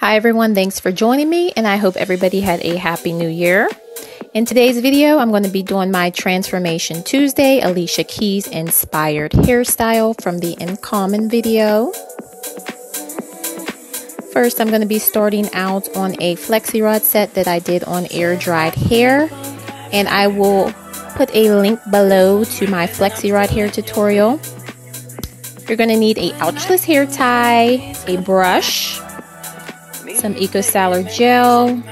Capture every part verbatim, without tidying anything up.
Hi everyone, thanks for joining me and I hope everybody had a happy new year. In today's video, I'm going to be doing my Transformation Tuesday Alicia Keys inspired hairstyle from the In Common video. First, I'm going to be starting out on a flexi rod set that I did on air dried hair, and I will put a link below to my flexi rod hair tutorial. You're going to need a ouchless hair tie, a brush, some Eco Styler gel,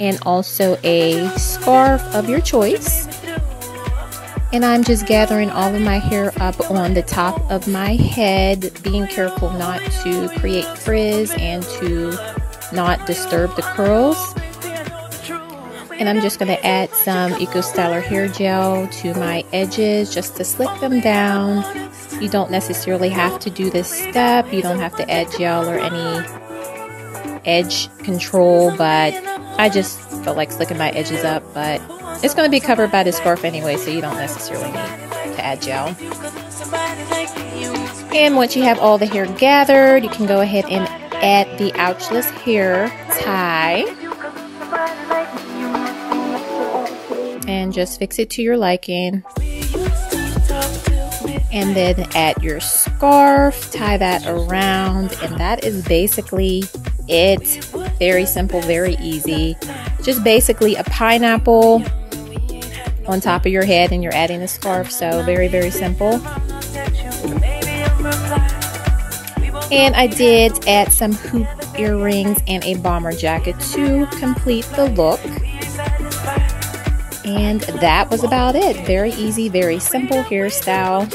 and also a scarf of your choice. And I'm just gathering all of my hair up on the top of my head, being careful not to create frizz and to not disturb the curls. And I'm just going to add some Eco Styler hair gel to my edges just to slick them down. You don't necessarily have to do this step. You don't have to add gel or any edge control, but I just felt like slicking my edges up, but it's going to be covered by the scarf anyway, so you don't necessarily need to add gel. And once you have all the hair gathered, you can go ahead and add the ouchless hair tie and just fix it to your liking, and then add your scarf, tie that around, and that is basically it. Very simple, very easy. Just basically a pineapple on top of your head and you're adding a scarf, so very very simple. And I did add some hoop earrings and a bomber jacket to complete the look. And that was about it. Very easy, very simple hairstyle.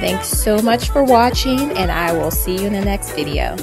Thanks so much for watching, and I will see you in the next video.